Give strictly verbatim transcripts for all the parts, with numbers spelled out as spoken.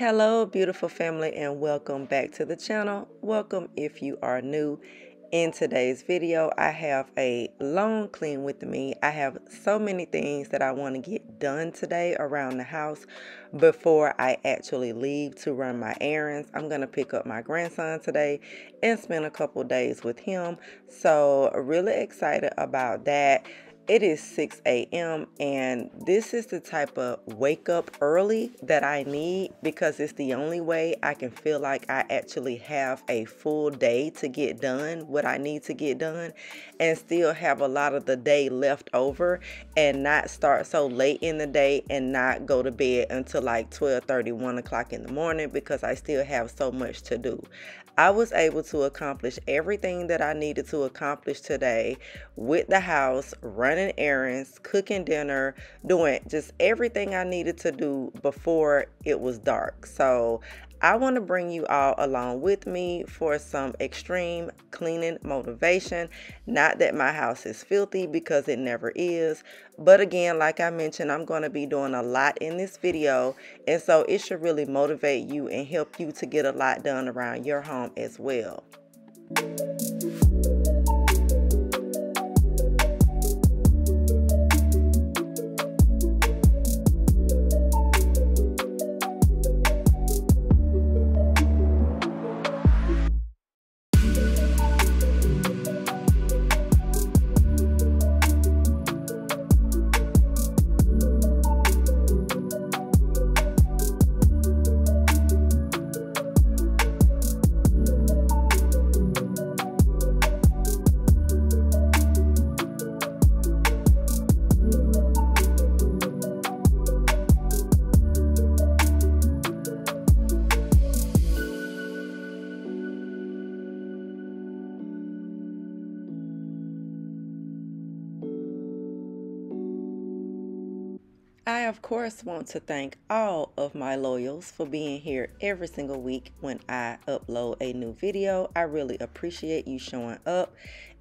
Hello beautiful family, and welcome back to the channel. Welcome if you are new. In today's video I have a long clean with me. I have so many things that I want to get done today around the house before I actually leave to run my errands. I'm going to pick up my grandson today and spend a couple days with him, so really excited about that. It is six A M and this is the type of wake up early that I need, because it's the only way I can feel like I actually have a full day to get done what I need to get done and still have a lot of the day left over and not start so late in the day and not go to bed until like twelve thirty, one o'clock in the morning, because I still have so much to do. I was able to accomplish everything that I needed to accomplish today with the house, running errands, cooking dinner, doing just everything I needed to do before it was dark. So I want to bring you all along with me for some extreme cleaning motivation. Not that my house is filthy, because it never is, but again, like I mentioned, I'm going to be doing a lot in this video, and so it should really motivate you and help you to get a lot done around your home as well. I, of course, want to thank all of my loyals for being here every single week when I upload a new video. I really appreciate you showing up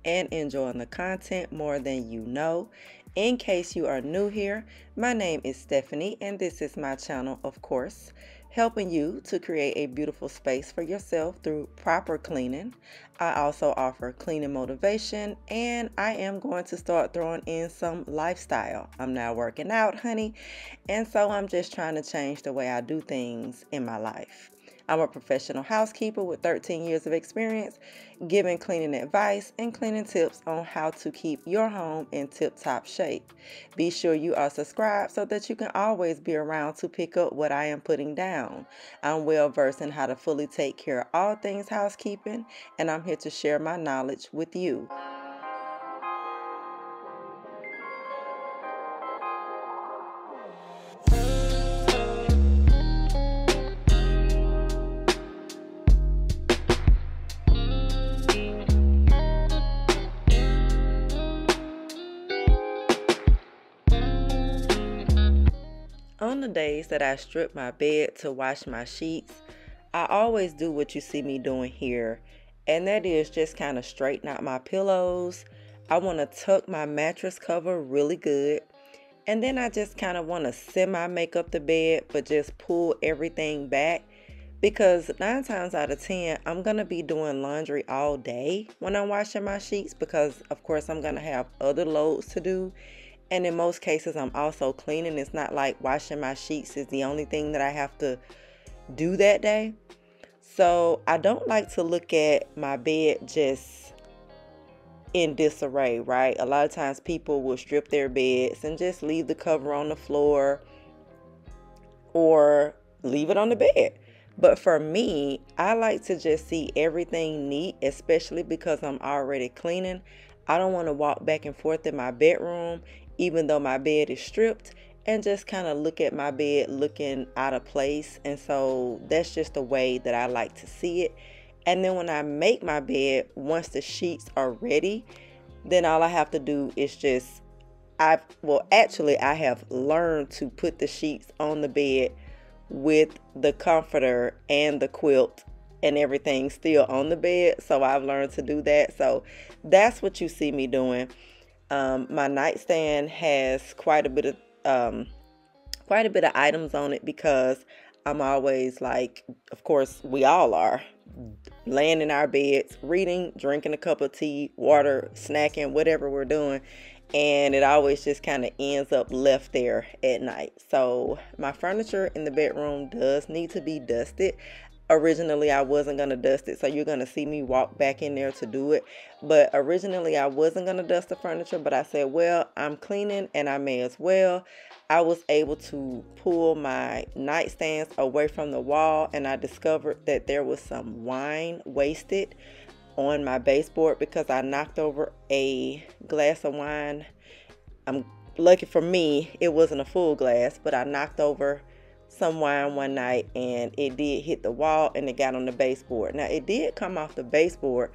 and enjoying the content more than you know. In case you are new here, my name is Stephanie, and this is my channel, of course, helping you to create a beautiful space for yourself through proper cleaning. I also offer cleaning motivation, and I am going to start throwing in some lifestyle. I'm now working out, honey, and so I'm just trying to change the way I do things in my life. I'm a professional housekeeper with thirteen years of experience, giving cleaning advice and cleaning tips on how to keep your home in tip-top shape. Be sure you are subscribed so that you can always be around to pick up what I am putting down. I'm well versed in how to fully take care of all things housekeeping, and I'm here to share my knowledge with you. On the days that I strip my bed to wash my sheets, I always do what you see me doing here, and that is just kind of straighten out my pillows. I want to tuck my mattress cover really good, and then I just kind of want to semi make up the bed but just pull everything back, because nine times out of ten I'm gonna be doing laundry all day when I'm washing my sheets, because of course I'm gonna have other loads to do. And in most cases, I'm also cleaning. It's not like washing my sheets is the only thing that I have to do that day. So I don't like to look at my bed just in disarray, right? A lot of times people will strip their beds and just leave the cover on the floor or leave it on the bed. But for me, I like to just see everything neat, especially because I'm already cleaning. I don't want to walk back and forth in my bedroom, even though my bed is stripped, and just kind of look at my bed looking out of place. And so that's just the way that I like to see it. And then when I make my bed, once the sheets are ready, then all I have to do is just, I've, well, actually I have learned to put the sheets on the bed with the comforter and the quilt and everything still on the bed. So I've learned to do that. So that's what you see me doing. Um, my nightstand has quite a bit of um, quite a bit of items on it, because I'm always like, of course, we all are, laying in our beds, reading, drinking a cup of tea, water, snacking, whatever we're doing. And it always just kind of ends up left there at night. So my furniture in the bedroom does need to be dusted. Originally, I wasn't going to dust it, so you're going to see me walk back in there to do it. But originally, I wasn't going to dust the furniture, but I said, well, I'm cleaning and I may as well. I was able to pull my nightstands away from the wall, and I discovered that there was some wine wasted on my baseboard because I knocked over a glass of wine. I'm lucky for me, it wasn't a full glass, but I knocked over some wine one night and it did hit the wall and it got on the baseboard. Now it did come off the baseboard,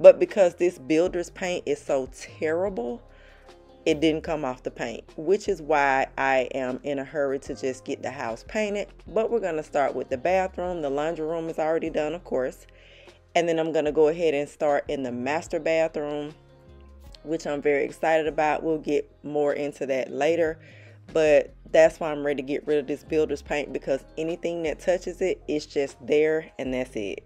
but because this builder's paint is so terrible, it didn't come off the paint, which is why I am in a hurry to just get the house painted. But we're gonna start with the bathroom. The laundry room is already done, of course, and then I'm gonna go ahead and start in the master bathroom, which I'm very excited about. We'll get more into that later, but that's why I'm ready to get rid of this builder's paint, because anything that touches it, it's just there and that's it.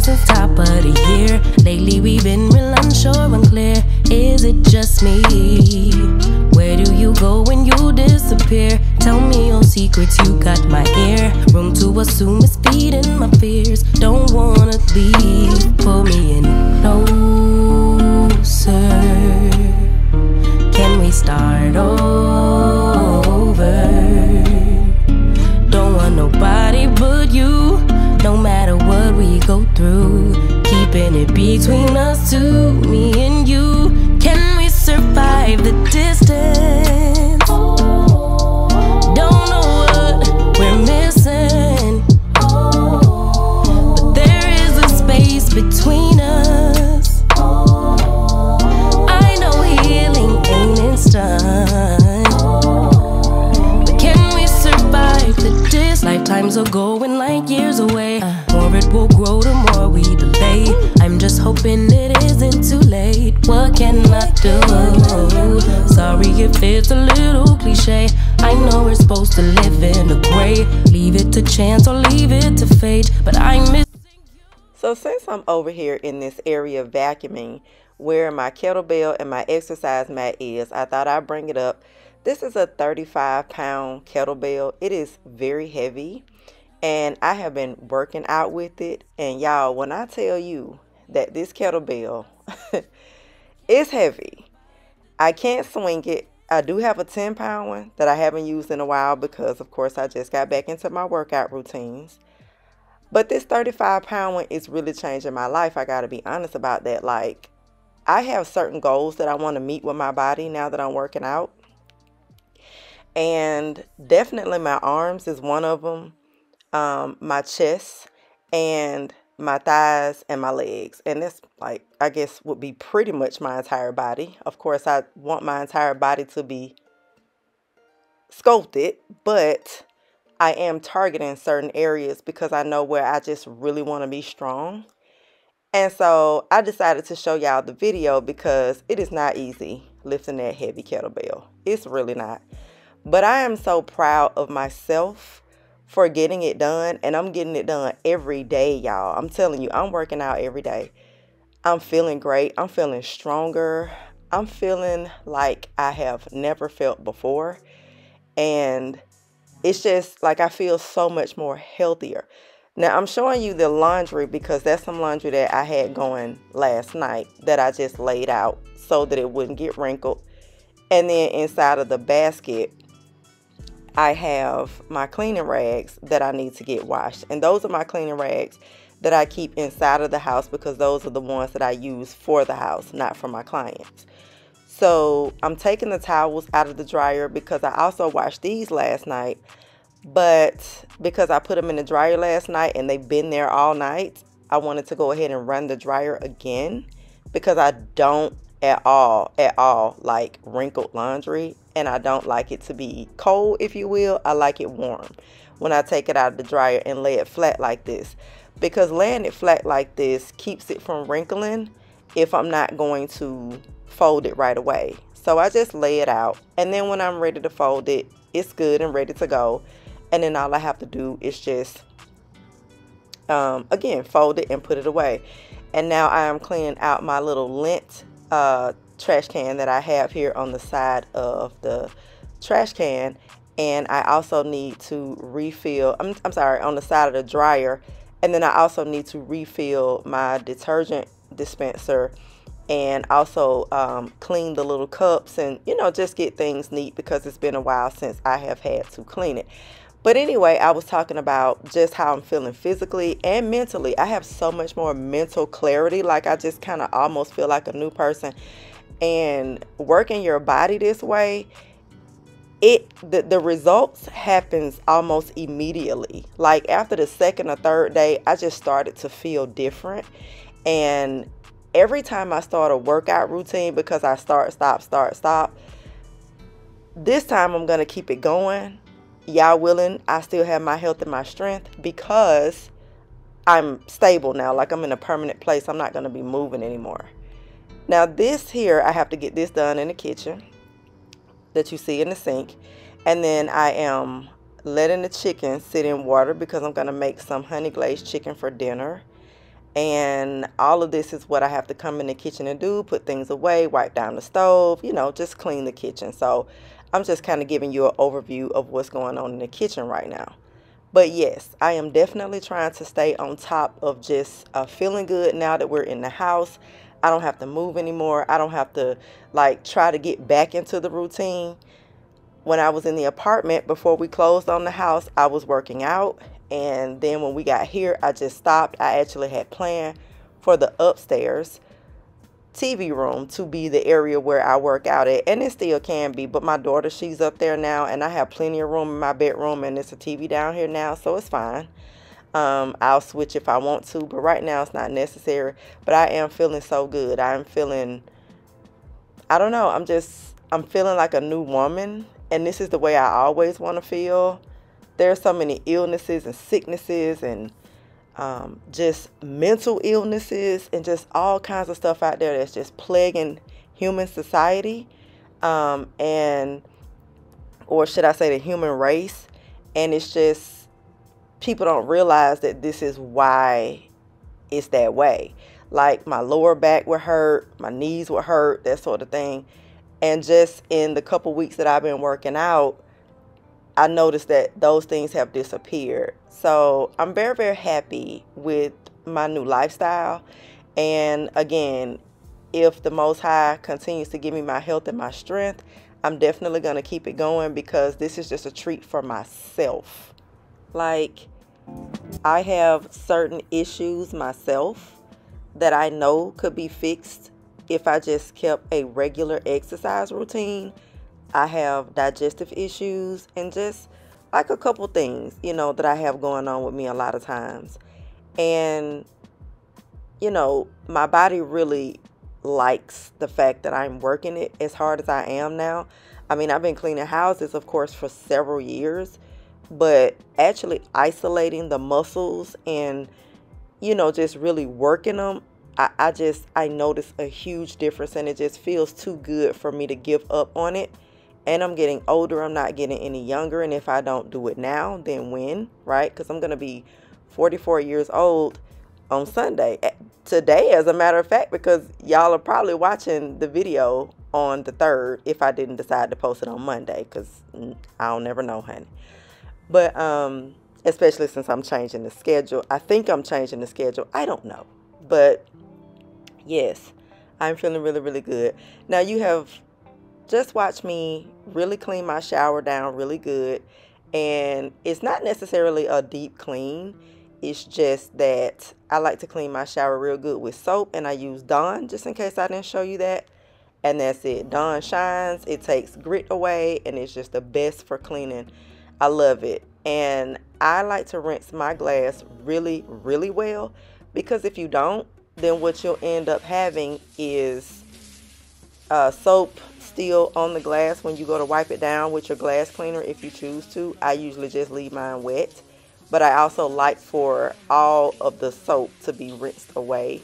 Since top of the year, lately we've been real unsure, unclear. Is it just me? Where do you go when you disappear? Tell me your secrets, you got my ear. Room to assume is feeding my fears. Don't wanna leave, pull me in closer. Can we start over? Don't want nobody but you. No matter what we go through, keeping it between us two, me and you. Can we survive the distance? Don't know what we're missing, but there is a space between us. I know healing ain't instant, but can we survive the distance? Lifetimes are going like years away. It will grow the more we delay. I'm just hoping it isn't too late. What can I do? Sorry if it's a little cliche. I know we're supposed to live in a gray. Leave it to chance or leave it to fate. But I'm missing you. So since I'm over here in this area vacuuming, where my kettlebell and my exercise mat is, I thought I'd bring it up. This is a thirty-five pound kettlebell. It is very heavy. And I have been working out with it. And y'all, when I tell you that this kettlebell is heavy, I can't swing it. I do have a ten pound one that I haven't used in a while because, of course, I just got back into my workout routines. But this thirty-five pound one is really changing my life. I got to be honest about that. Like, I have certain goals that I want to meet with my body now that I'm working out. And definitely my arms is one of them. Um, my chest and my thighs and my legs, and this, like, I guess would be pretty much my entire body. Of course, I want my entire body to be sculpted, but I am targeting certain areas because I know where I just really want to be strong. And so I decided to show y'all the video because it is not easy lifting that heavy kettlebell. It's really not. But I am so proud of myself for getting it done, and I'm getting it done every day, y'all. I'm telling you, I'm working out every day. I'm feeling great. I'm feeling stronger. I'm feeling like I have never felt before. And it's just like I feel so much more healthier. Now, I'm showing you the laundry because that's some laundry that I had going last night that I just laid out so that it wouldn't get wrinkled. And then inside of the basket, I have my cleaning rags that I need to get washed. And those are my cleaning rags that I keep inside of the house because those are the ones that I use for the house, not for my clients. So I'm taking the towels out of the dryer because I also washed these last night. But because I put them in the dryer last night and they've been there all night, I wanted to go ahead and run the dryer again because I don't at all, at all like wrinkled laundry. And I don't like it to be cold, if you will. I like it warm when I take it out of the dryer and lay it flat like this, because laying it flat like this keeps it from wrinkling if I'm not going to fold it right away. So I just lay it out, and then when I'm ready to fold it, it's good and ready to go. And then all I have to do is just um, again fold it and put it away. And now I am cleaning out my little lint uh, trash can that I have here on the side of the trash can, and I also need to refill I'm, I'm sorry on the side of the dryer, and then I also need to refill my detergent dispenser and also um, clean the little cups and, you know, just get things neat because it's been a while since I have had to clean it. But anyway, I was talking about just how I'm feeling physically and mentally. I have so much more mental clarity. Like, I just kind of almost feel like a new person. And working your body this way, it the, the results happens almost immediately. Like, after the second or third day, I just started to feel different. And every time I start a workout routine, because I start, stop, start, stop, this time I'm going to keep it going. Y'all willing, I still have my health and my strength because I'm stable now. Like, I'm in a permanent place. I'm not going to be moving anymore. Now this here, I have to get this done in the kitchen that you see in the sink. And then I am letting the chicken sit in water because I'm going to make some honey glazed chicken for dinner. And all of this is what I have to come in the kitchen and do, put things away, wipe down the stove, you know, just clean the kitchen. So I'm just kind of giving you an overview of what's going on in the kitchen right now. But yes, I am definitely trying to stay on top of just uh, feeling good now that we're in the house. I don't have to move anymore. I don't have to like try to get back into the routine. When I was in the apartment before we closed on the house, I was working out. And then when we got here, I just stopped. I actually had planned for the upstairs T V room to be the area where I work out at, and it still can be, but my daughter, she's up there now, and I have plenty of room in my bedroom, and there's a T V down here now, so it's fine. um I'll switch if I want to, but right now it's not necessary. But I am feeling so good. I'm feeling, I don't know, I'm just I'm feeling like a new woman, and this is the way I always want to feel. There are so many illnesses and sicknesses and um, just mental illnesses and just all kinds of stuff out there that's just plaguing human society, um, and or should I say the human race. And it's just people don't realize that this is why it's that way. Like, my lower back would hurt, my knees would hurt, that sort of thing. And just in the couple weeks that I've been working out, I noticed that those things have disappeared. So I'm very, very happy with my new lifestyle. And again, if the Most High continues to give me my health and my strength, I'm definitely going to keep it going because this is just a treat for myself. Like, I have certain issues myself that I know could be fixed if I just kept a regular exercise routine. I have digestive issues and just like a couple things, you know, that I have going on with me a lot of times. And, you know, my body really likes the fact that I'm working it as hard as I am now. I mean, I've been cleaning houses, of course, for several years, but actually isolating the muscles and, you know, just really working them, I, I just, I noticed a huge difference, and it just feels too good for me to give up on it. And I'm getting older. I'm not getting any younger. And if I don't do it now, then when, right? Because I'm going to be forty-four years old on Sunday. Today, as a matter of fact, because y'all are probably watching the video on the third if I didn't decide to post it on Monday, because I'll never know, honey. But um, especially since I'm changing the schedule. I think I'm changing the schedule. I don't know. But yes, I'm feeling really, really good. Now, you have just watch me really clean my shower down really good. And it's not necessarily a deep clean. It's just that I like to clean my shower real good with soap. And I use Dawn, just in case I didn't show you that. and that's it. Dawn shines, it takes grit away, and it's just the best for cleaning. I love it. And I like to rinse my glass really, really well, because if you don't, then what you'll end up having is uh, soap still on the glass when you go to wipe it down with your glass cleaner, if you choose to. I usually just leave mine wet, but I also like for all of the soap to be rinsed away.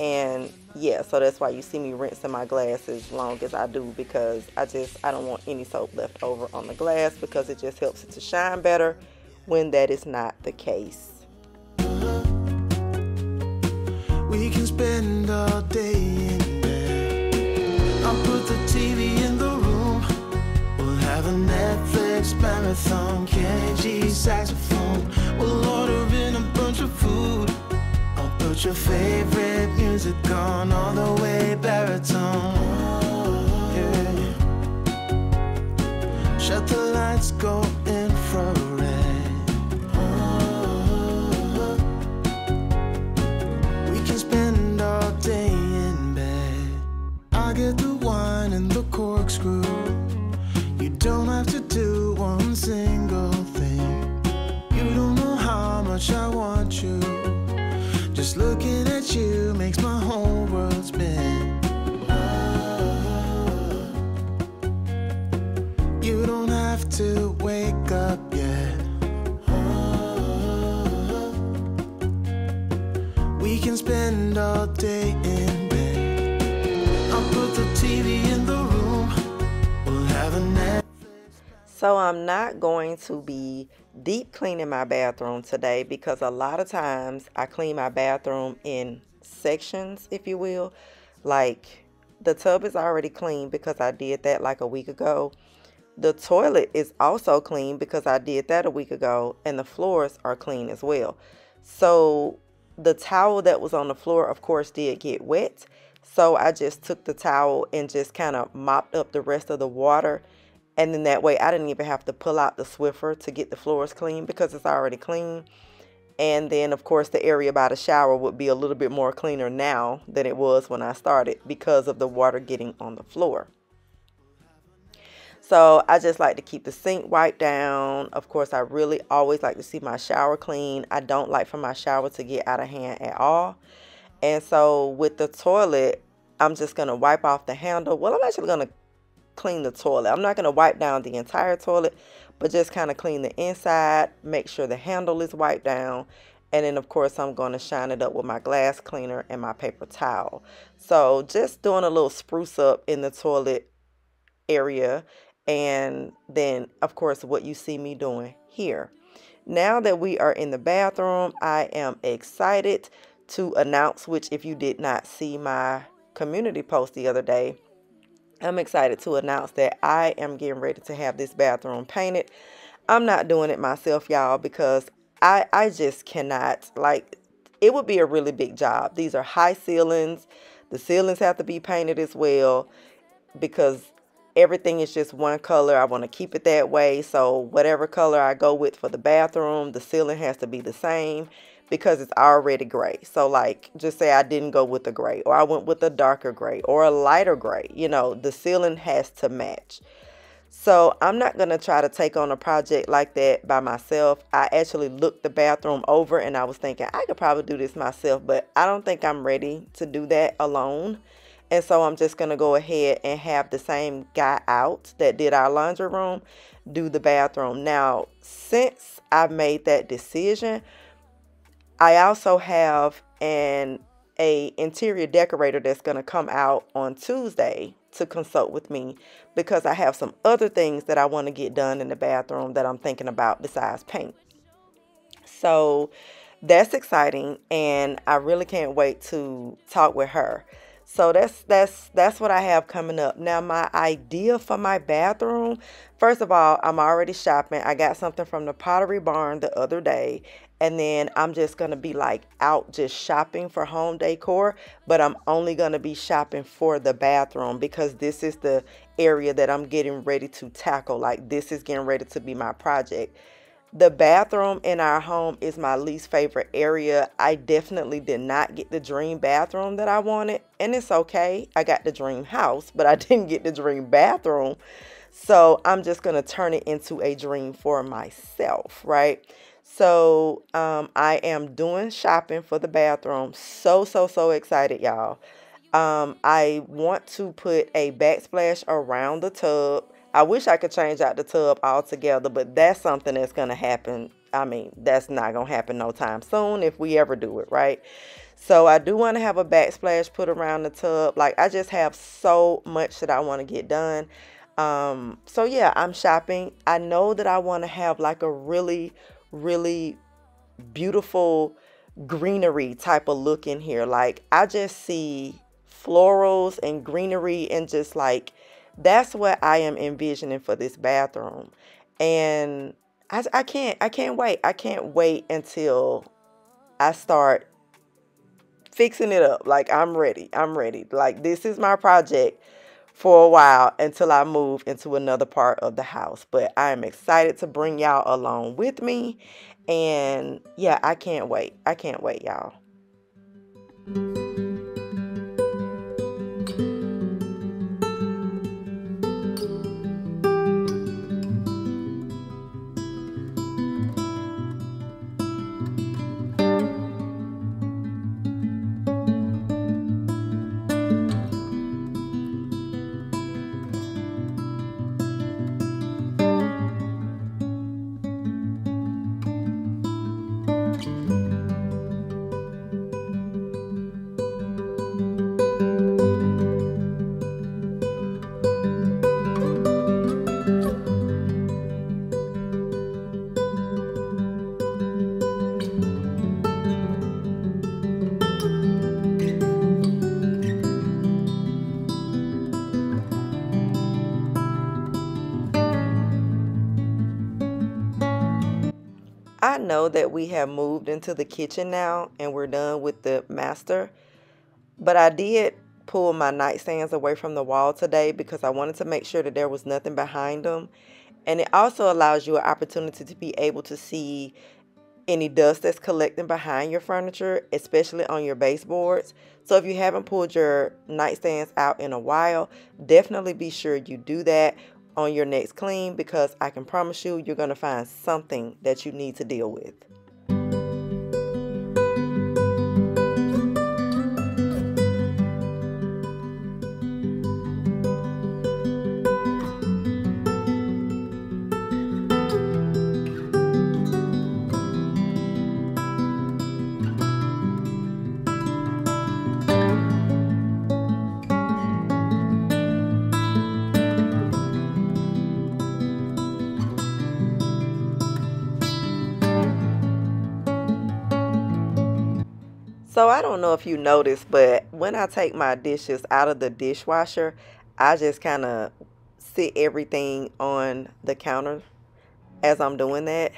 And yeah, so that's why you see me rinsing my glass as long as I do, because I just, I don't want any soap left over on the glass, because it just helps it to shine better when that is not the case. We can spend all day in there. I'll put the T V in the room. We'll have a Netflix marathon, Kenji saxophone. We'll order in a bunch of food. I'll put your favorite music on, all the way baritone. Oh, yeah. Shut the lights, go infrared. Get the wine and the corkscrew. You don't have to do one single thing. You don't know how much I want you. Just looking at you makes my whole world spin. Oh, you don't have to wake up yet. Oh, we can spend all day in. So I'm not going to be deep cleaning my bathroom today, because a lot of times I clean my bathroom in sections, if you will. Like the tub is already clean because I did that like a week ago. The toilet is also clean because I did that a week ago, and the floors are clean as well. So the towel that was on the floor, of course, did get wet. So I just took the towel and just kind of mopped up the rest of the water. And then that way I didn't even have to pull out the Swiffer to get the floors clean, because it's already clean. And then, of course, the area by the shower would be a little bit more cleaner now than it was when I started, because of the water getting on the floor. So I just like to keep the sink wiped down. Of course, I really always like to see my shower clean. I don't like for my shower to get out of hand at all. And so with the toilet, I'm just going to wipe off the handle. Well, I'm actually going to clean the toilet. I'm not going to wipe down the entire toilet, but just kind of clean the inside, make sure the handle is wiped down, and then of course I'm going to shine it up with my glass cleaner and my paper towel. So just doing a little spruce up in the toilet area, and then of course what you see me doing here. Now that we are in the bathroom, I am excited to announce, which if you did not see my community post the other day, I'm excited to announce that I am getting ready to have this bathroom painted. I'm not doing it myself, y'all, because I, I just cannot. Like, it would be a really big job. These are high ceilings. The ceilings have to be painted as well, because everything is just one color. I want to keep it that way. So whatever color I go with for the bathroom, the ceiling has to be the same, because it's already gray. So like, just say I didn't go with the gray, or I went with a darker gray or a lighter gray, you know, the ceiling has to match. So I'm not going to try to take on a project like that by myself. I actually looked the bathroom over and I was thinking I could probably do this myself, but I don't think I'm ready to do that alone. And so I'm just going to go ahead and have the same guy out that did our laundry room do the bathroom. Now, since I've made that decision, I also have an a interior decorator that's going to come out on Tuesday to consult with me, because I have some other things that I want to get done in the bathroom that I'm thinking about besides paint. So that's exciting, and I really can't wait to talk with her. So that's that's that's what I have coming up. Now, my idea for my bathroom, first of all, I'm already shopping. I got something from the Pottery Barn the other day. And then I'm just going to be like out just shopping for home decor, but I'm only going to be shopping for the bathroom, because this is the area that I'm getting ready to tackle. Like, this is getting ready to be my project. The bathroom in our home is my least favorite area. I definitely did not get the dream bathroom that I wanted, and it's okay. I got the dream house, but I didn't get the dream bathroom. So I'm just going to turn it into a dream for myself, right? So um, I am doing shopping for the bathroom. So, so, so excited, y'all. Um, I want to put a backsplash around the tub. I wish I could change out the tub altogether, but that's something that's going to happen. I mean, that's not going to happen no time soon if we ever do it, right? So I do want to have a backsplash put around the tub. Like, I just have so much that I want to get done. Um, so, yeah, I'm shopping. I know that I want to have like a really, really beautiful greenery type of look in here. Like, I just see florals and greenery and just like, that's what I am envisioning for this bathroom. And I, I can't, I can't wait. I can't wait until I start fixing it up. Like, I'm ready. I'm ready. Like, this is my project for a while until I move into another part of the house. But I am excited to bring y'all along with me. And yeah, I can't wait. I can't wait, y'all. I know that we have moved into the kitchen now and we're done with the master, but I did pull my nightstands away from the wall today because I wanted to make sure that there was nothing behind them. And it also allows you an opportunity to be able to see any dust that's collecting behind your furniture, especially on your baseboards. So if you haven't pulled your nightstands out in a while, definitely be sure you do that on your next clean, because I can promise you, you're going to find something that you need to deal with. So I don't know if you noticed, but when I take my dishes out of the dishwasher, I just kind of sit everything on the counter as I'm doing that.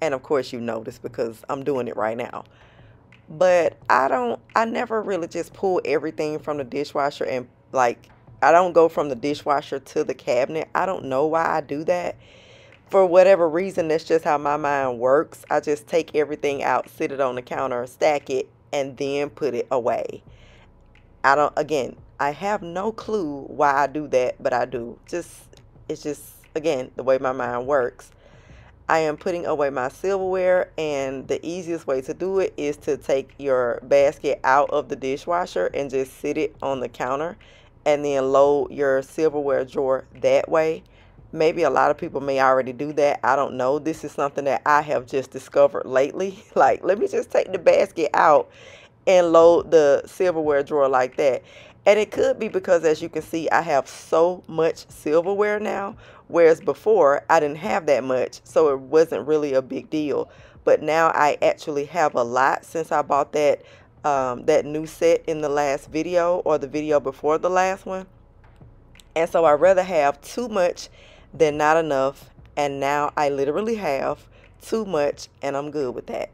And of course you notice because I'm doing it right now. But I don't, I never really just pull everything from the dishwasher, and like, I don't go from the dishwasher to the cabinet. I don't know why I do that. For whatever reason, that's just how my mind works. I just take everything out, sit it on the counter, stack it, and then put it away. I don't, again, I have no clue why I do that, but I do. Just, it's just, again, the way my mind works. I am putting away my silverware, and the easiest way to do it is to take your basket out of the dishwasher and just sit it on the counter and then load your silverware drawer that way. Maybe a lot of people may already do that. I don't know. This is something that I have just discovered lately. Like, let me just take the basket out and load the silverware drawer like that. And it could be because, as you can see, I have so much silverware now, whereas before I didn't have that much, so it wasn't really a big deal. But now I actually have a lot since I bought that, um, that new set in the last video or the video before the last one. And so I'd rather have too much than not enough, and now I literally have too much, and I'm good with that.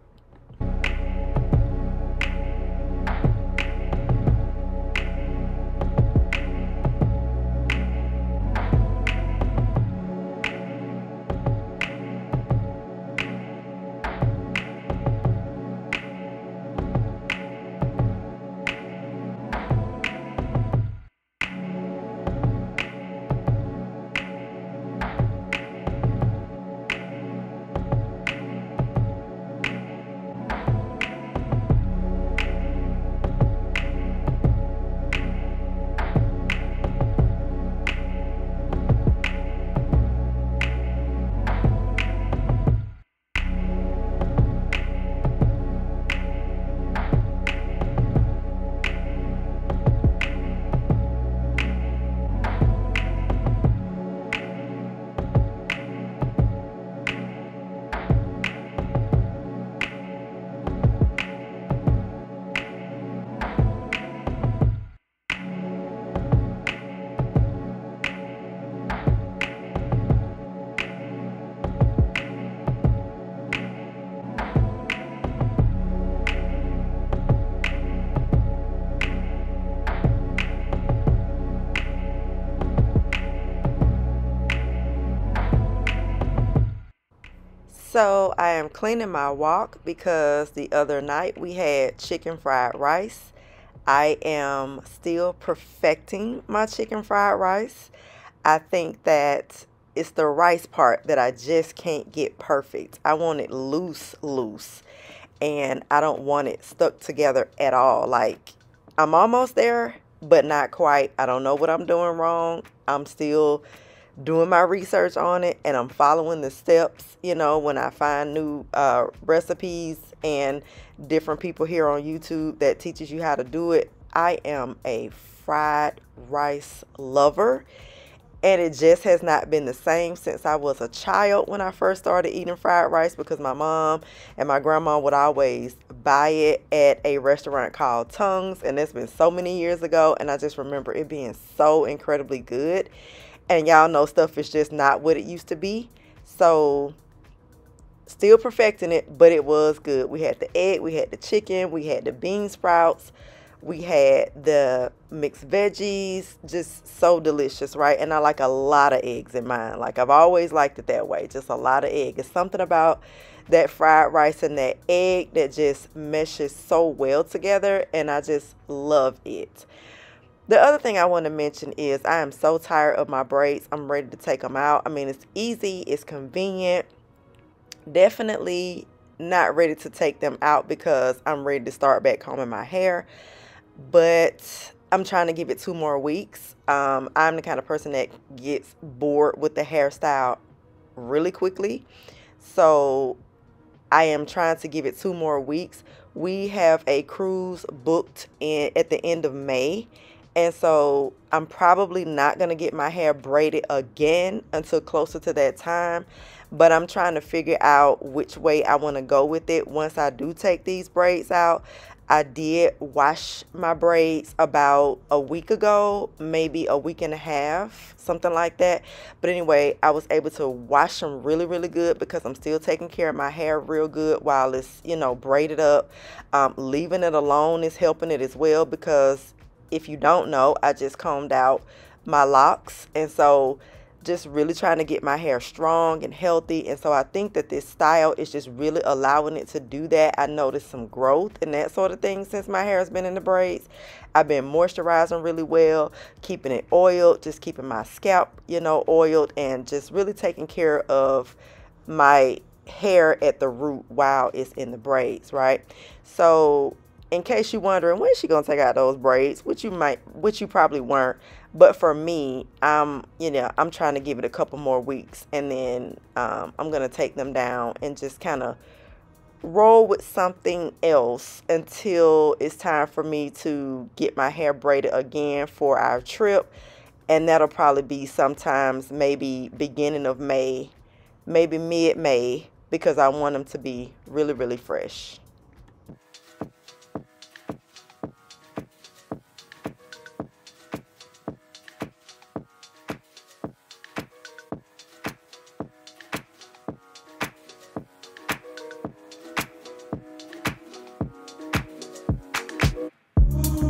So I am cleaning my wok because the other night we had chicken fried rice. I am still perfecting my chicken fried rice. I think that it's the rice part that I just can't get perfect. I want it loose, loose. And I don't want it stuck together at all. Like, I'm almost there, but not quite. I don't know what I'm doing wrong. I'm still doing my research on it, and I'm following the steps, you know, when I find new uh, recipes and different people here on YouTube that teaches you how to do it. I am a fried rice lover, and it just has not been the same since I was a child when I first started eating fried rice, because my mom and my grandma would always buy it at a restaurant called Tongues, and that's been so many years ago, and I just remember it being so incredibly good. And y'all know stuff is just not what it used to be. So still perfecting it, but it was good. We had the egg, we had the chicken, we had the bean sprouts. We had the mixed veggies, just so delicious, right? And I like a lot of eggs in mine. Like, I've always liked it that way, just a lot of egg. It's something about that fried rice and that egg that just meshes so well together, and I just love it. The other thing I want to mention is I am so tired of my braids. I'm ready to take them out. I mean, it's easy, it's convenient. Definitely not ready to take them out because I'm ready to start back combing my hair. But I'm trying to give it two more weeks. Um, I'm the kind of person that gets bored with the hairstyle really quickly. So I am trying to give it two more weeks. We have a cruise booked in at the end of May. And so I'm probably not going to get my hair braided again until closer to that time. But I'm trying to figure out which way I want to go with it once I do take these braids out. I did wash my braids about a week ago, maybe a week and a half, something like that. But anyway, I was able to wash them really, really good because I'm still taking care of my hair real good while it's, you know, braided up. Um, leaving it alone is helping it as well because if you don't know, I just combed out my locks. And so just really trying to get my hair strong and healthy. And so I think that this style is just really allowing it to do that. I noticed some growth and that sort of thing since my hair has been in the braids. I've been moisturizing really well, keeping it oiled, just keeping my scalp, you know, oiled, and just really taking care of my hair at the root while it's in the braids, right? So in case you're wondering, when is she gonna take out those braids? Which you might, which you probably weren't. But for me, I'm, you know, I'm trying to give it a couple more weeks, and then um, I'm gonna take them down and just kind of roll with something else until it's time for me to get my hair braided again for our trip, and that'll probably be sometimes maybe beginning of May, maybe mid-May, because I want them to be really, really fresh. Bye.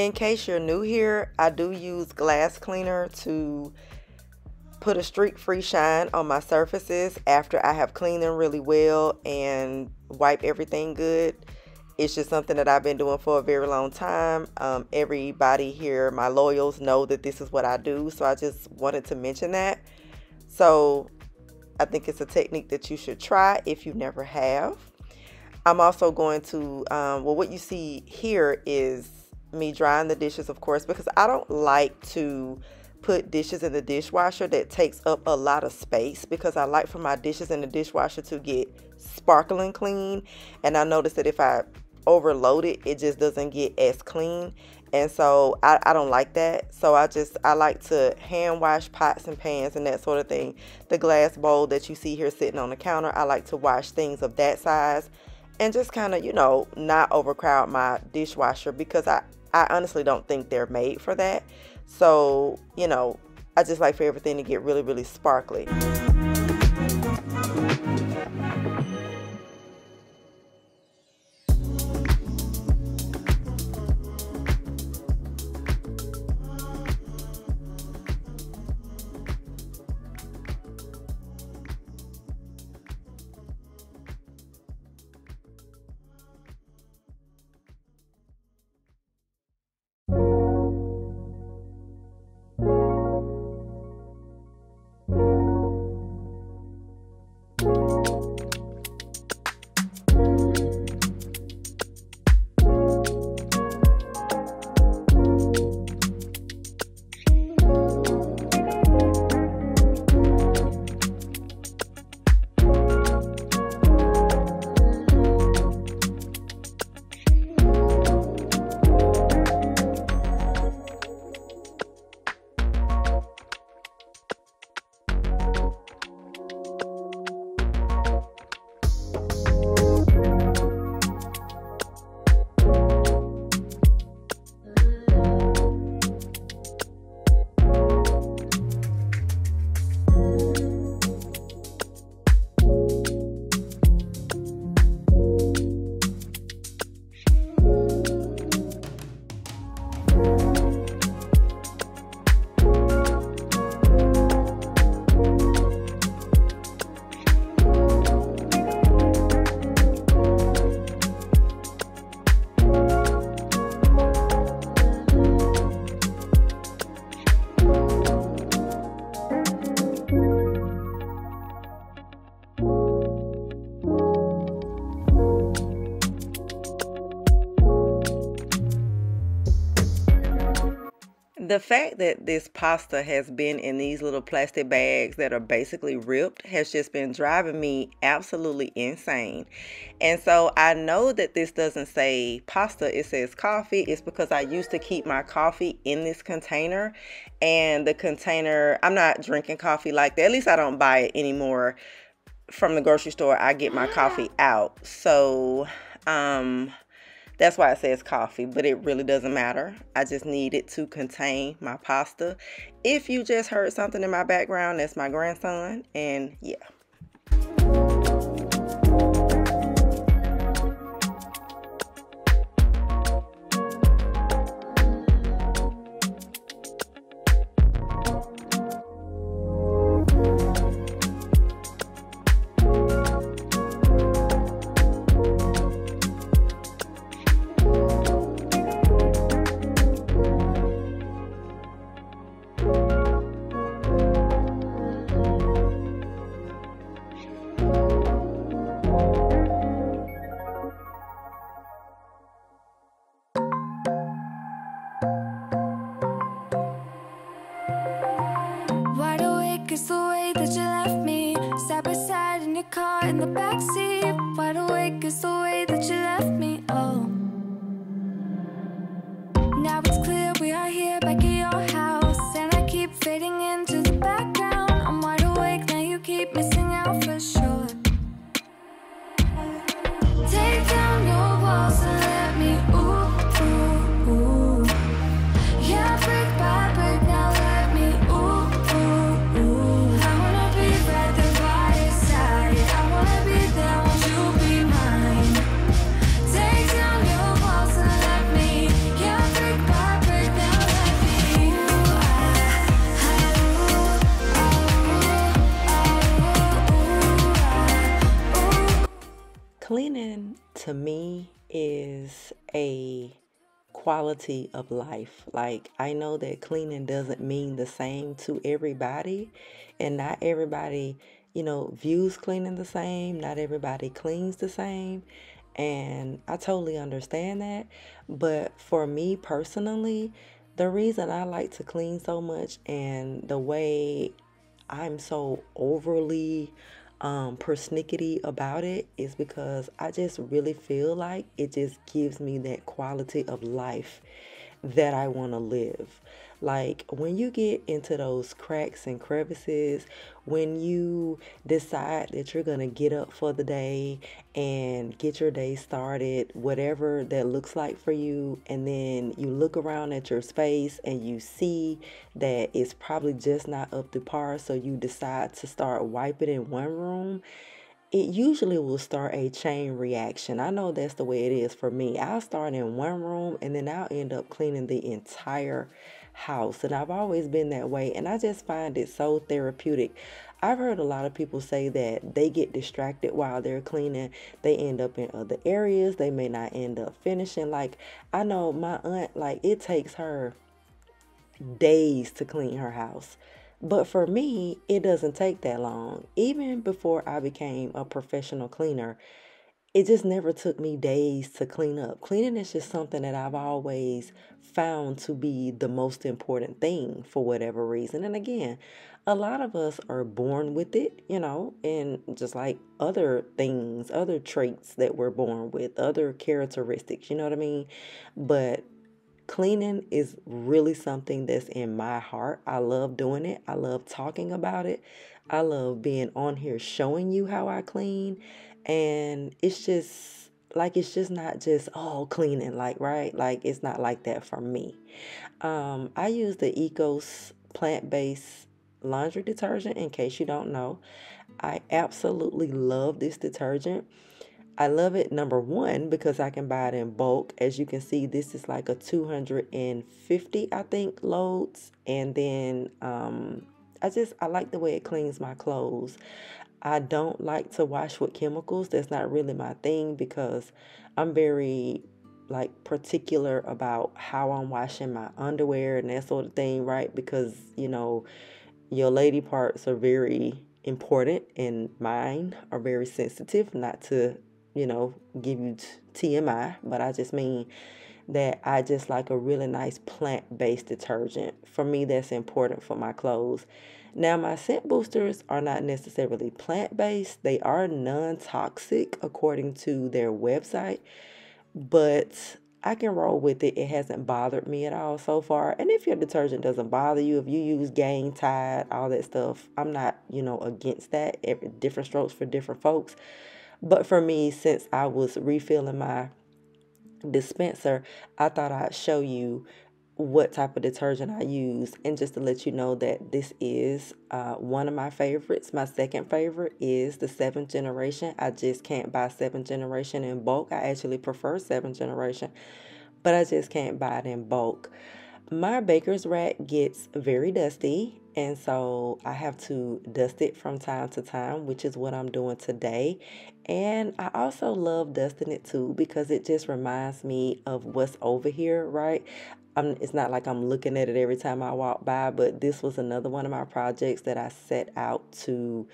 In case you're new here, I do use glass cleaner to put a streak-free shine on my surfaces after I have cleaned them really well and wipe everything good. It's just something that I've been doing for a very long time. Um, everybody here, my loyals, know that this is what I do, so I just wanted to mention that. So I think it's a technique that you should try if you never have. I'm also going to, um, well, what you see here is me drying the dishes, of course, because I don't like to put dishes in the dishwasher. That takes up a lot of space, because I like for my dishes in the dishwasher to get sparkling clean, and I notice that if I overload it, it just doesn't get as clean, and so I, I don't like that. So I just I like to hand wash pots and pans and that sort of thing. The glass bowl that you see here sitting on the counter, I like to wash things of that size and just kind of, you know, not overcrowd my dishwasher, because I I honestly don't think they're made for that. So, you know, I just like for everything to get really, really sparkly. The fact that this pasta has been in these little plastic bags that are basically ripped has just been driving me absolutely insane. And so I know that this doesn't say pasta, it says coffee. It's because I used to keep my coffee in this container, and the container, I'm not drinking coffee like that. At least I don't buy it anymore from the grocery store. I get my coffee out. So, um... that's why it says coffee, but it really doesn't matter. I just need it to contain my pasta. If you just heard something in my background, that's my grandson, and yeah. is a quality of life. Like, I know that cleaning doesn't mean the same to everybody, and not everybody, you know, views cleaning the same. Not everybody cleans the same, and I totally understand that. But for me personally, the reason I like to clean so much and the way I'm so overly um, persnickety about it is because I just really feel like it just gives me that quality of life that I want to live. Like, when you get into those cracks and crevices, when you decide that you're going to get up for the day and get your day started, whatever that looks like for you, and then you look around at your space and you see that it's probably just not up to par, so you decide to start wiping in one room, it usually will start a chain reaction. I know that's the way it is for me. I'll start in one room and then I'll end up cleaning the entire house. And I've always been that way, and I just find it so therapeutic. I've heard a lot of people say that they get distracted while they're cleaning. They end up in other areas. They may not end up finishing. Like, I know my aunt, like, it takes her days to clean her house. But for me, it doesn't take that long. Even before I became a professional cleaner, it just never took me days to clean up. Cleaning is just something that I've always found to be the most important thing for whatever reason. And again, a lot of us are born with it, you know, and just like other things, other traits that we're born with, other characteristics, you know what I mean? But cleaning is really something that's in my heart. I love doing it. I love talking about it. I love being on here showing you how I clean. And it's just like, it's just not just all cleaning, like, right? Like, it's not like that for me. Um, I use the Ecos plant-based laundry detergent, in case you don't know. I absolutely love this detergent. I love it, number one, because I can buy it in bulk. As you can see, this is like a two hundred fifty, I think, loads. And then um, I just, I like the way it cleans my clothes. I don't like to wash with chemicals. That's not really my thing, because I'm very, like, particular about how I'm washing my underwear and that sort of thing, right? Because, you know, your lady parts are very important, and mine are very sensitive. Not to, you know, give you T M I, but I just mean that I just like a really nice plant-based detergent. For me, that's important for my clothes. Now, my scent boosters are not necessarily plant-based. They are non-toxic according to their website, but I can roll with it. It hasn't bothered me at all so far. And if your detergent doesn't bother you, if you use Gain, Tide, all that stuff, I'm not, you know, against that. Every, different strokes for different folks. But for me, since I was refilling my dispenser, I thought I'd show you what type of detergent I use. And just to let you know that this is uh, one of my favorites. My second favorite is the Seventh Generation. I just can't buy Seventh Generation in bulk. I actually prefer Seventh Generation, but I just can't buy it in bulk. My baker's rack gets very dusty, and so I have to dust it from time to time, which is what I'm doing today. And I also love dusting it too, because it just reminds me of what's over here, right? I'm, it's not like I'm looking at it every time I walk by, but this was another one of my projects that I set out to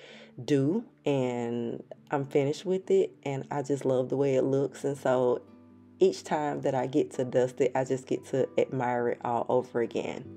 do, and I'm finished with it, and I just love the way it looks. And so each time that I get to dust it, I just get to admire it all over again.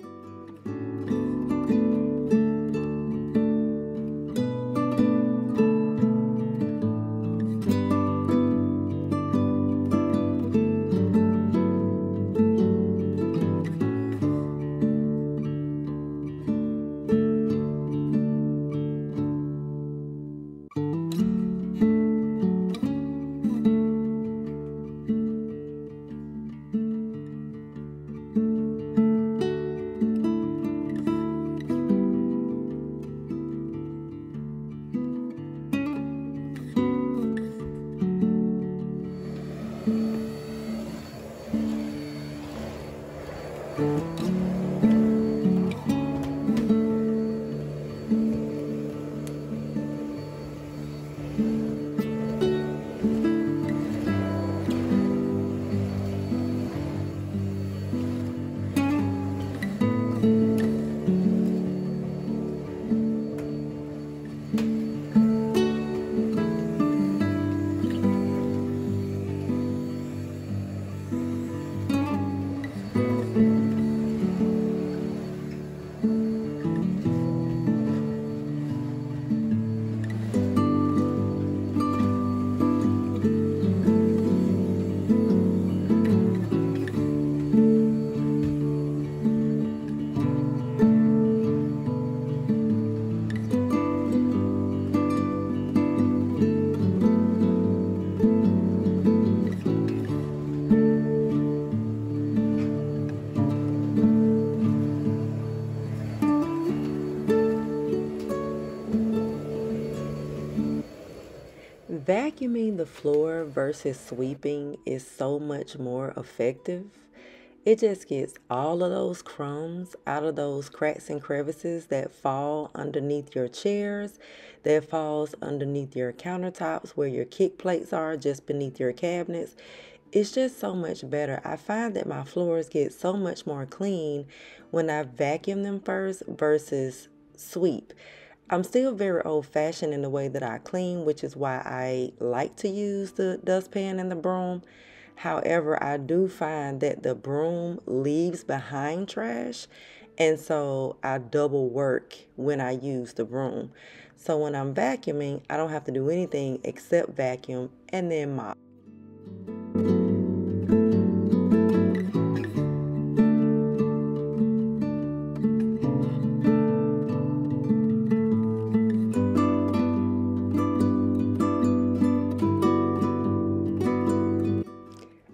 Vacuuming the floor versus sweeping is so much more effective. It just gets all of those crumbs out of those cracks and crevices that fall underneath your chairs, that falls underneath your countertops, where your kick plates are, just beneath your cabinets. It's just so much better. I find that my floors get so much more clean when I vacuum them first versus sweep. I'm still very old-fashioned in the way that I clean, which is why I like to use the dustpan and the broom. However, I do find that the broom leaves behind trash, and so I double work when I use the broom. So when I'm vacuuming, I don't have to do anything except vacuum and then mop.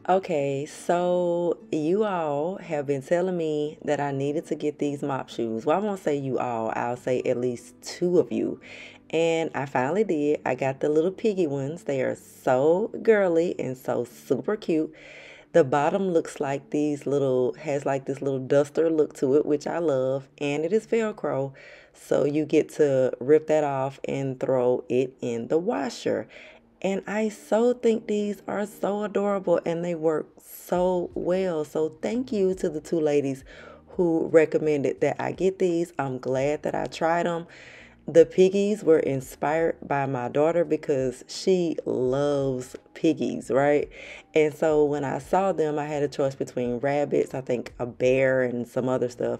Okay, so you all have been telling me that I needed to get these mop shoes. Well, I won't say you all. I'll say at least two of you. And I finally did. I got the little piggy ones. They are so girly and so super cute. The bottom looks like these little, has like this little duster look to it, which I love. And it is Velcro. So you get to rip that off and throw it in the washer. And I so think these are so adorable and they work so well. So thank you to the two ladies who recommended that I get these. I'm glad that I tried them. The piggies were inspired by my daughter because she loves piggies, right? And so when I saw them, I had a choice between rabbits, I think a bear, and some other stuff.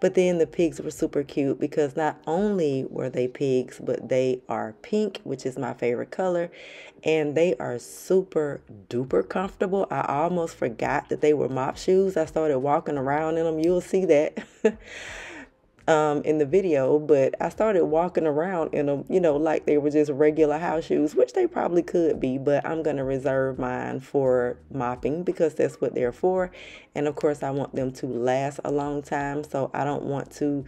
But then the pigs were super cute because not only were they pigs, but they are pink, which is my favorite color. And they are super duper comfortable. I almost forgot that they were mop shoes. I started walking around in them. You'll see that um, in the video. But I started walking around in them, you know, like they were just regular house shoes, which they probably could be. But I'm going to reserve mine for mopping because that's what they're for. And of course, I want them to last a long time. So I don't want to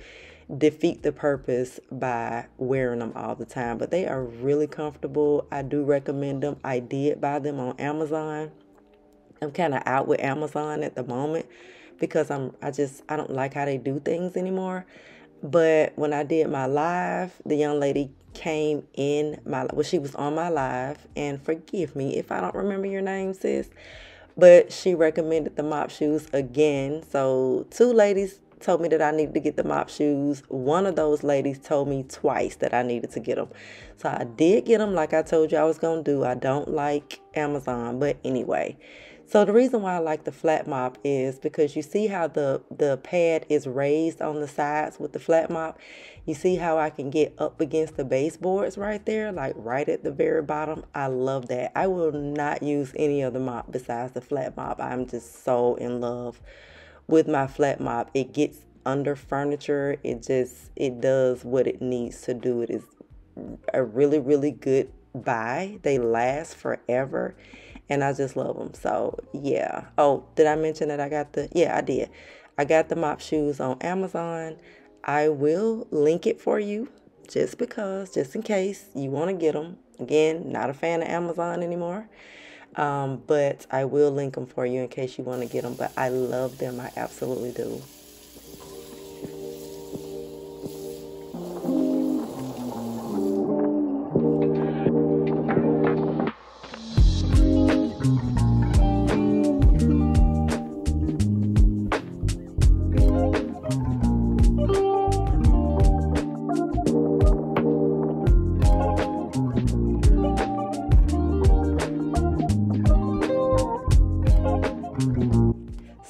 defeat the purpose by wearing them all the time. But they are really comfortable. I do recommend them. I did buy them on Amazon. I'm kind of out with Amazon at the moment because I'm I just I don't like how they do things anymore. But when I did my live, the young lady came in my well, she was on my live, and forgive me if I don't remember your name, sis. But she recommended the mop shoes again. So two ladies told me that I needed to get the mop shoes. One of those ladies told me twice that I needed to get them. So I did get them like I told you I was going to do. I don't like Amazon, but anyway. So the reason why I like the flat mop is because you see how the, the pad is raised on the sides with the flat mop. You see how I can get up against the baseboards right there, like right at the very bottom. I love that. I will not use any other mop besides the flat mop. I'm just so in love with my flat mop. It gets under furniture. It just, it does what it needs to do. It is a really, really good buy. They last forever. And I just love them. So, yeah. Oh, did I mention that I got the... Yeah, I did. I got the mop shoes on Amazon. I will link it for you just because, just in case you want to get them. Again, not a fan of Amazon anymore. Um, but I will link them for you in case you want to get them. But I love them. I absolutely do.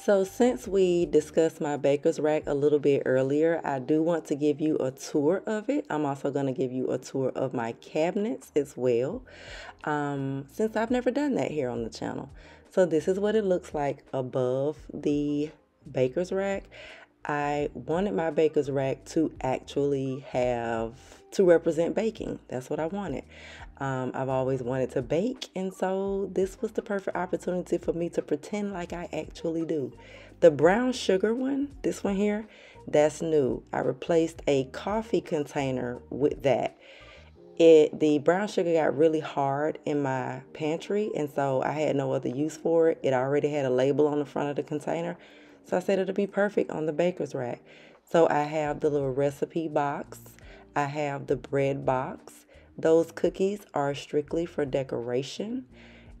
So since we discussed my baker's rack a little bit earlier, I do want to give you a tour of it. I'm also going to give you a tour of my cabinets as well, um, since I've never done that here on the channel. So this is what it looks like above the baker's rack. I wanted my baker's rack to actually have, to represent baking. That's what I wanted. Um, I've always wanted to bake, and so this was the perfect opportunity for me to pretend like I actually do. The brown sugar one, this one here, that's new. I replaced a coffee container with that. It the brown sugar got really hard in my pantry, and so I had no other use for it. It already had a label on the front of the container, so I said it'll be perfect on the baker's rack. So I have the little recipe box. I have the bread box. Those cookies are strictly for decoration.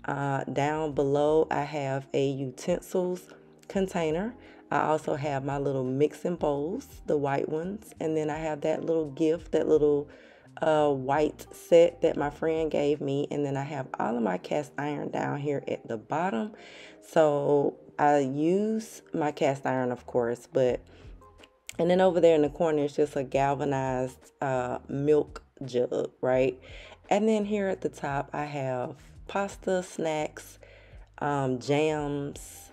Uh, down below, I have a utensils container. I also have my little mixing bowls, the white ones. And then I have that little gift, that little uh, white set that my friend gave me. And then I have all of my cast iron down here at the bottom. So I use my cast iron, of course, but... And then over there in the corner is just a galvanized uh, milk jug, right? And then here at the top, I have pasta, snacks, um, jams,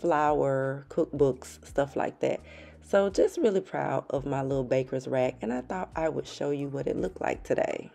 flour, cookbooks, stuff like that. So just really proud of my little baker's rack. And I thought I would show you what it looked like today.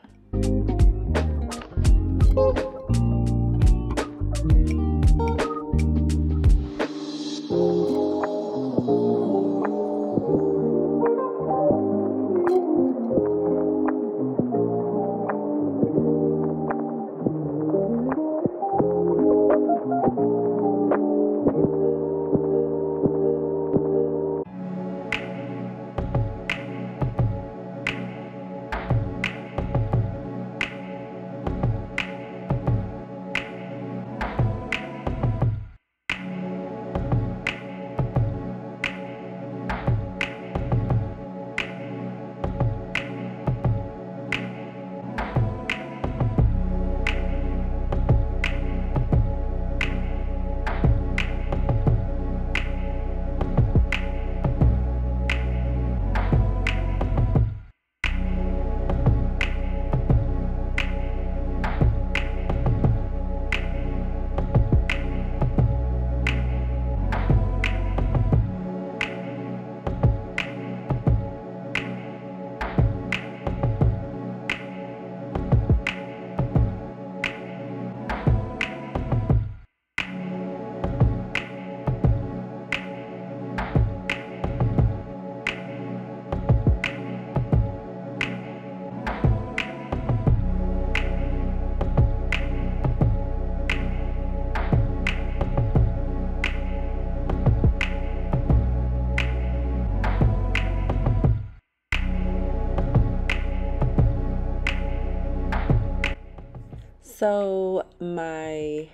So my,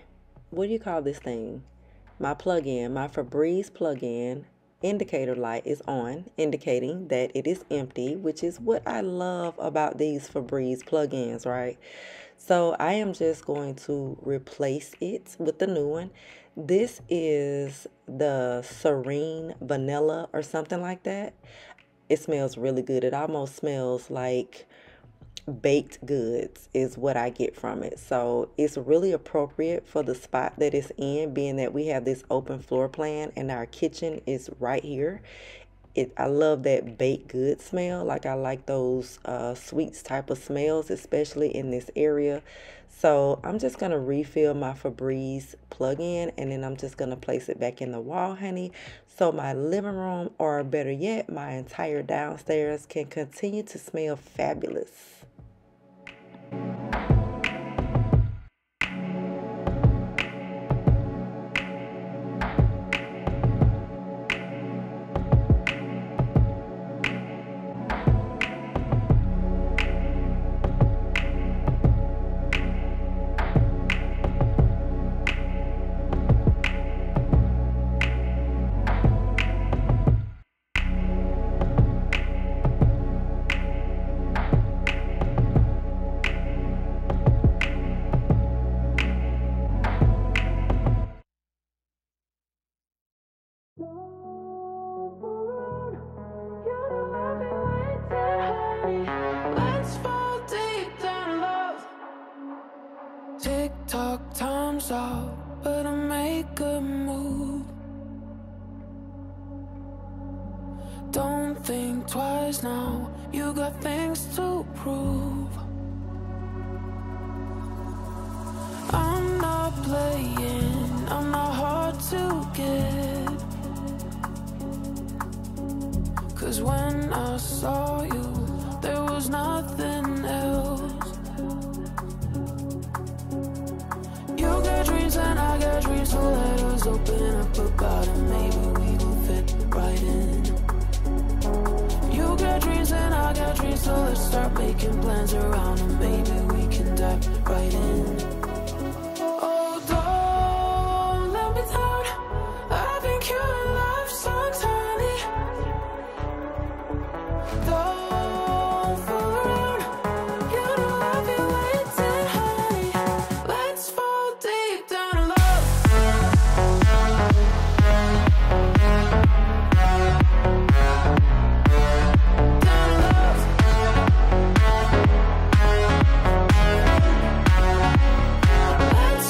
what do you call this thing? My plug-in, my Febreze plug-in indicator light is on, indicating that it is empty, which is what I love about these Febreze plug-ins, right? So I am just going to replace it with the new one. This is the Serene Vanilla or something like that. It smells really good. It almost smells like baked goods is what I get from it. So it's really appropriate for the spot that it's in, being that we have this open floor plan and our kitchen is right here. It, I love that baked good smell. Like I like those uh, sweets type of smells, especially in this area. So I'm just going to refill my Febreze plug-in, and then I'm just going to place it back in the wall, honey. So my living room, or better yet, my entire downstairs, can continue to smell fabulous. But I make a move. Don't think twice now. You got things to prove. I'm not playing. I'm not hard to get. 'Cause when I saw you, there was nothing else. dreams will let us open up about it. Maybe we will fit right in. You got dreams and I got dreams, so let's start making plans around them. Maybe we can dive right in. Oh, don't let me down. I've been curing love songs, honey. Don't fall around. You know I've been waiting, honey. Let's fall deep down in love. Let's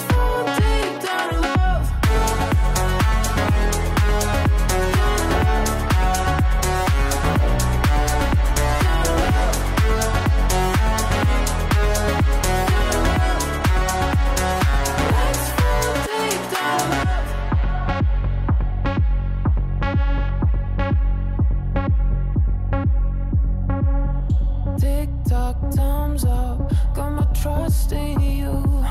fall deep down in love. Let's fall deep down in love. Tick tock, time's up. Got my trust in you.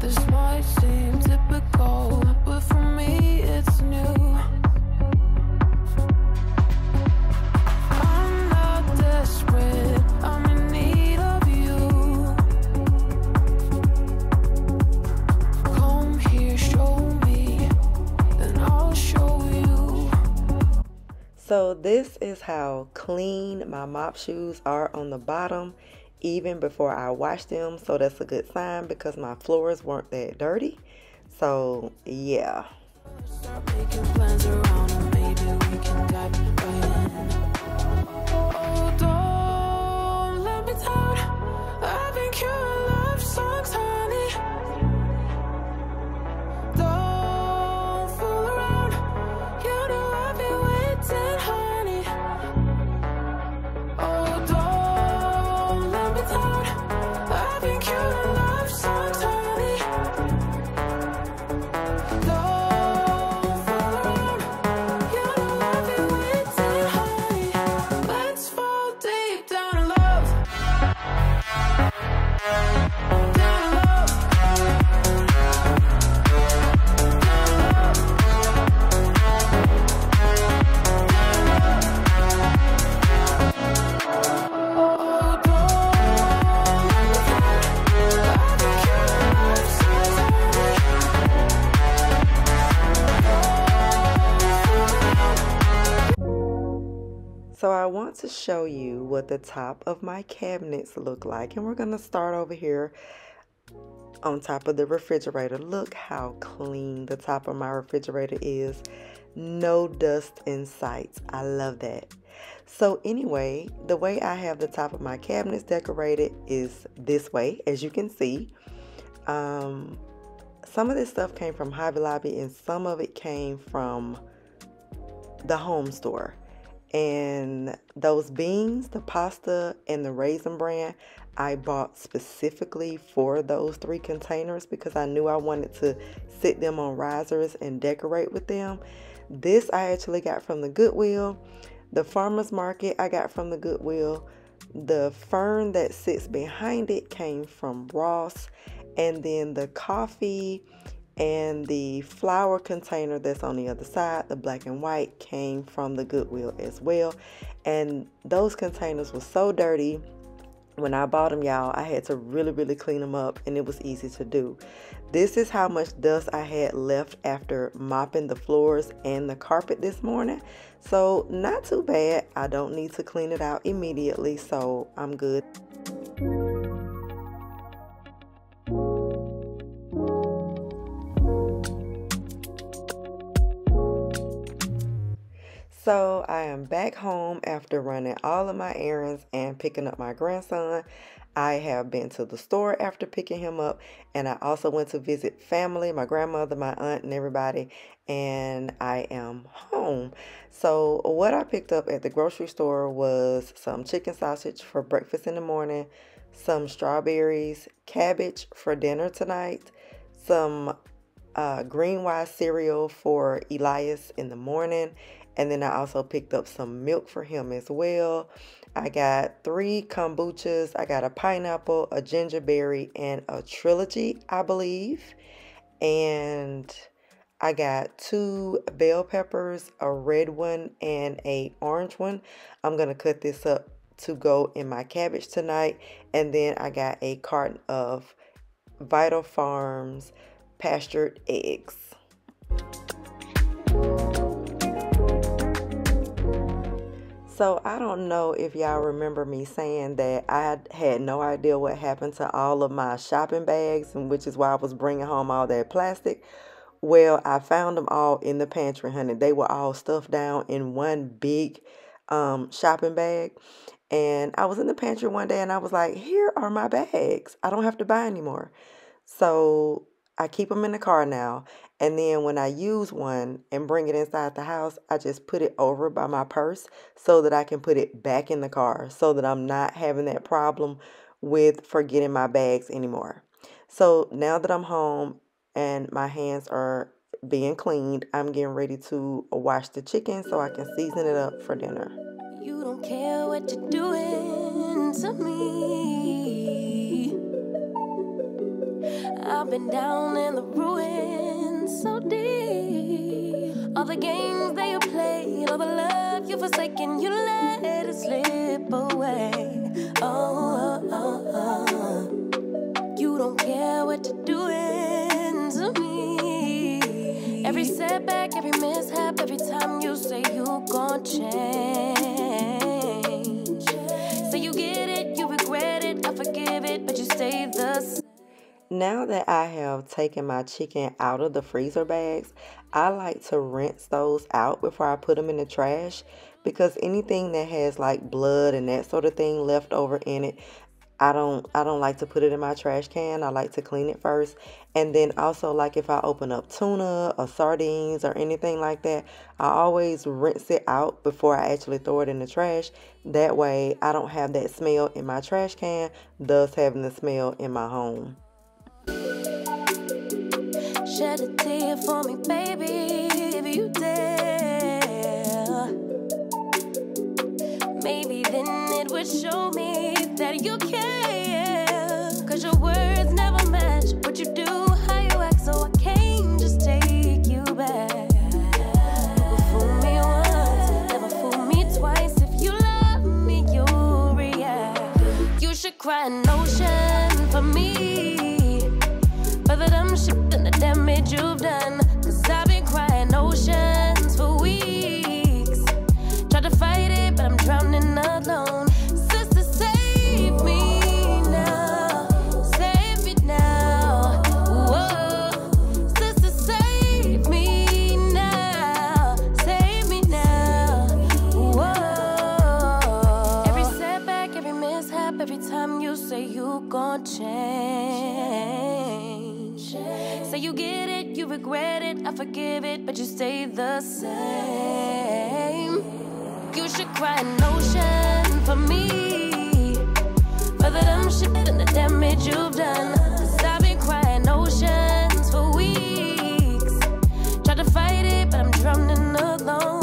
This might seem typical, but for me it's new. I'm not desperate, I'm in need of you. Come here, show me, then I'll show you. So this is how clean my mop shoes are on the bottom even before I wash them. So that's a good sign because my floors weren't that dirty. So yeah. Start making plans around and maybe we can dive right in. Oh, don't let me down. I've been curing love songs, honey. Don't fool around. You know I've been waiting, honey. Oh, don't let me down. I've been curing love songs, honey. Don't fall around. You know I've been waiting, honey. Let's fall deep down in love. Down in love. Down in love. Oh, don't let me down. I've been curing love songs, honey. So I want to show you what the top of my cabinets look like, and we're going to start over here on top of the refrigerator. Look how clean the top of my refrigerator is. No dust in sight. I love that. So anyway, the way I have the top of my cabinets decorated is this way, as you can see. Um, some of this stuff came from Hobby Lobby and some of it came from the home store. And those beans, the pasta and the raisin bran, I bought specifically for those three containers because I knew I wanted to sit them on risers and decorate with them. This I actually got from the Goodwill. The farmer's market I got from the Goodwill. The fern that sits behind it came from Ross. And then the coffee and the flower container that's on the other side, the black and white, came from the Goodwill as well. And those containers were so dirty when I bought them, y'all. I had to really, really clean them up, and it was easy to do. This is how much dust I had left after mopping the floors and the carpet this morning. So not too bad. I don't need to clean it out immediately, so I'm good. So I am back home after running all of my errands and picking up my grandson. I have been to the store after picking him up, and I also went to visit family, my grandmother, my aunt, and everybody, and I am home. So what I picked up at the grocery store was some chicken sausage for breakfast in the morning, some strawberries, cabbage for dinner tonight, some uh, green Y cereal for Elias in the morning, And then I also picked up some milk for him as well. I got three kombuchas. I got a pineapple, a gingerberry, and a trilogy, I believe. And I got two bell peppers, a red one and a orange one. I'm going to cut this up to go in my cabbage tonight. And then I got a carton of Vital Farms pastured eggs. So I don't know if y'all remember me saying that I had no idea what happened to all of my shopping bags, and which is why I was bringing home all that plastic. Well, I found them all in the pantry, honey. They were all stuffed down in one big um, shopping bag. And I was in the pantry one day and I was like, here are my bags. I don't have to buy anymore. So I keep them in the car now. And then when I use one and bring it inside the house, I just put it over by my purse so that I can put it back in the car, so that I'm not having that problem with forgetting my bags anymore. So now that I'm home and my hands are being cleaned, I'm getting ready to wash the chicken so I can season it up for dinner. You don't care what you're doing to me. I've been down in the ruins so deep. All the games that you played, all the love you've forsaken, you let it slip away. Oh, oh, oh, oh. You don't care what you're doing to me. Every setback, every mishap, every time you say you gon' change. So you get it, you regret it, I forgive it, but you stay the same. Now that I have taken my chicken out of the freezer bags, I like to rinse those out before I put them in the trash, because anything that has like blood and that sort of thing left over in it, I don't I don't like to put it in my trash can. I like to clean it first. And then also, like if I open up tuna or sardines or anything like that, I always rinse it out before I actually throw it in the trash. That way I don't have that smell in my trash can, thus having the smell in my home. Shed a tear for me, baby, if you dare. Maybe then it would show me that you care, cause your words never match what you do, how you act, so I can't just take you back. Never fool me once, never fool me twice. If you love me, you'll react. You should cry an ocean for me, for the dumb shit and the damage you've done, cause I've been crying oceans for weeks. Tried to fight it, but I'm drowning alone. Change. Say you get it, you regret it, I forgive it, but you stay the same. You should cry an ocean for me, for the dumb shit and the damage you've done, cause I've been crying oceans for weeks. Tried to fight it, but I'm drowning alone.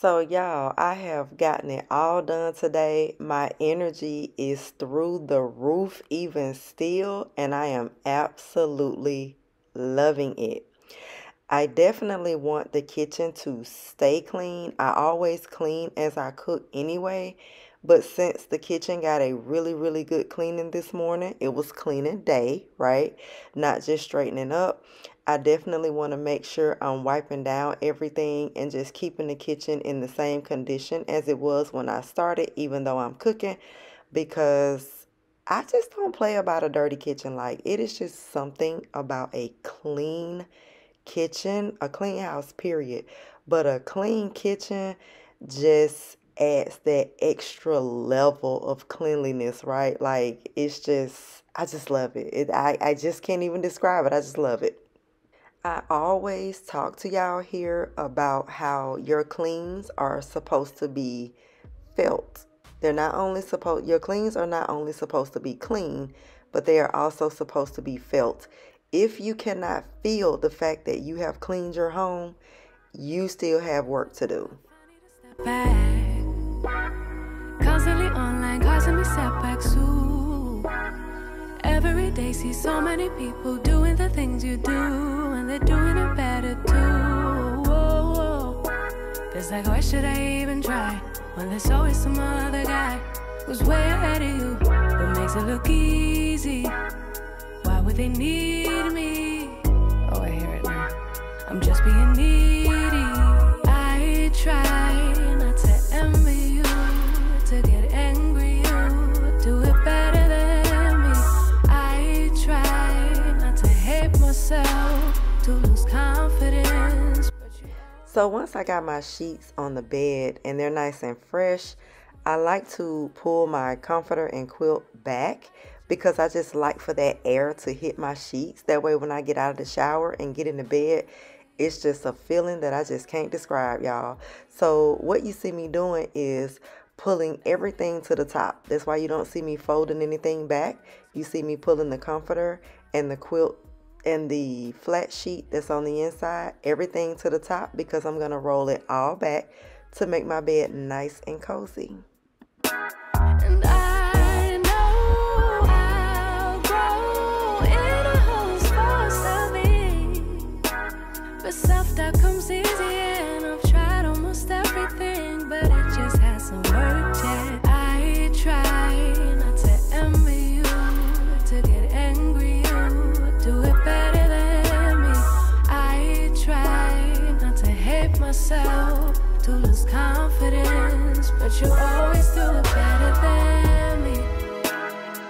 So y'all, I have gotten it all done today. My energy is through the roof even still, and I am absolutely loving it. I definitely want the kitchen to stay clean. I always clean as I cook anyway, but since the kitchen got a really, really good cleaning this morning, it was cleaning day, right? Not just straightening up. I definitely want to make sure I'm wiping down everything and just keeping the kitchen in the same condition as it was when I started, even though I'm cooking, because I just don't play about a dirty kitchen. Like, it is just something about a clean kitchen, a clean house, period. But a clean kitchen just adds that extra level of cleanliness, right? Like, it's just, I just love it. it I, I just can't even describe it. I just love it. I always talk to y'all here about how your cleans are supposed to be felt. They're not only supposed, your cleans are not only supposed to be clean, but they are also supposed to be felt. If you cannot feel the fact that you have cleaned your home, you still have work to do. Constantly online, causing me setbacks. Every day see so many people doing the things you do, and they're doing it better too. Whoa, whoa. It's like, why should I even try when there's always some other guy who's way ahead of you, but makes it look easy? Why would they need me? Oh, I hear it now. I'm just being needy. I try not to envy you, to get angry, you do it better than me. I try not to hate myself, to lose confidence. So once I got my sheets on the bed and they're nice and fresh, I like to pull my comforter and quilt back because I just like for that air to hit my sheets. That way when I get out of the shower and get in the bed, it's just a feeling that I just can't describe, y'all. So what you see me doing is pulling everything to the top. That's why you don't see me folding anything back. You see me pulling the comforter and the quilt and the flat sheet that's on the inside, everything to the top, because I'm gonna roll it all back to make my bed nice and cozy. And I know I'll grow in a whole space of me, but self-doubt comes easy, and I've tried almost everything, but it just hasn't worked yet. I try not to envy you, to get angry. Do it better than me. I try not to hate myself, to lose confidence, but you always do it better than me.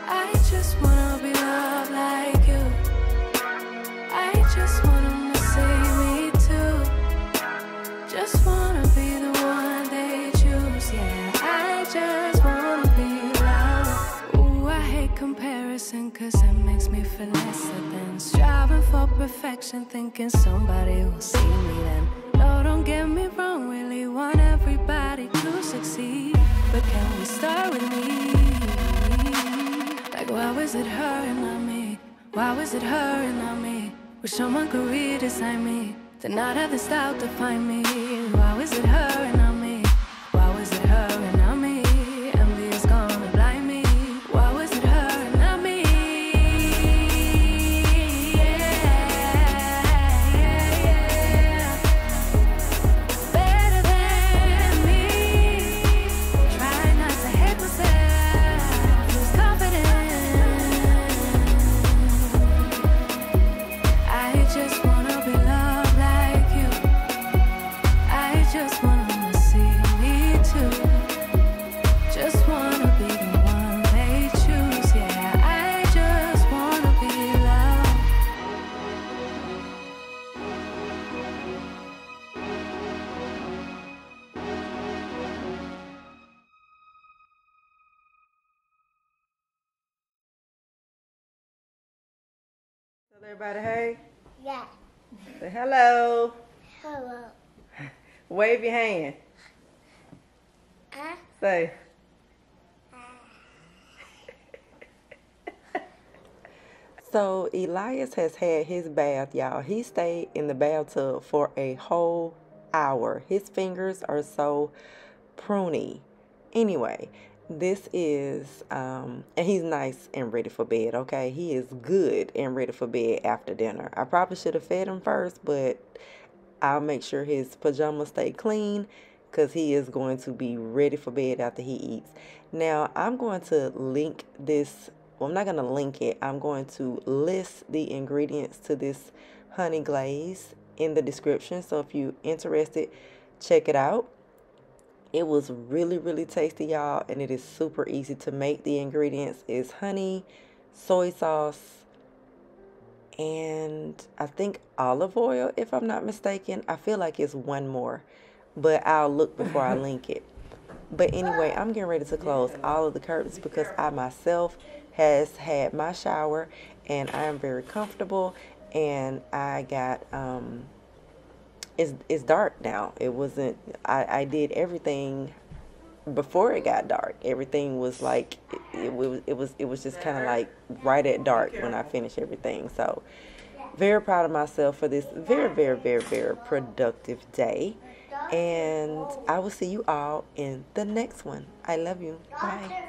I just wanna be loved like you. I just want them to see me too. Just wanna be the one they choose. Yeah, I just wanna be loved. Ooh, I hate comparison, cause it makes me feel less than. Striving for perfection, thinking somebody will see me then. No, don't get me wrong, really want everybody to succeed, but can we start with me? Like, why was it her and not me? Why was it her and not me? Wish someone could redesign me, to not have the style to find me. Why was it her and not me? Why was it her and not me? Envy is gonna blind me. Why was it her? Everybody, hey? Yeah. Say hello. Hello. Wave your hand. Uh, Say. Uh. So Elias has had his bath, y'all. He stayed in the bathtub for a whole hour. His fingers are so pruny. Anyway, this is, um, and he's nice and ready for bed, okay? He is good and ready for bed after dinner. I probably should have fed him first, but I'll make sure his pajamas stay clean because he is going to be ready for bed after he eats. Now, I'm going to link this, well, I'm not going to link it. I'm going to list the ingredients to this honey glaze in the description. So if you're interested, check it out. It was really, really tasty, y'all, and it is super easy to make. The ingredients is honey, soy sauce, and I think olive oil, if I'm not mistaken. I feel like it's one more, but I'll look before I link it. But anyway, I'm getting ready to close all of the curtains because I myself has had my shower and I am very comfortable, and I got um it's, it's dark now. It wasn't, I, I did everything before it got dark. Everything was like it, it was it was it was just kind of like right at dark when I finished everything. So very proud of myself for this very very very very productive day, and I will see you all in the next one. I love you. Bye.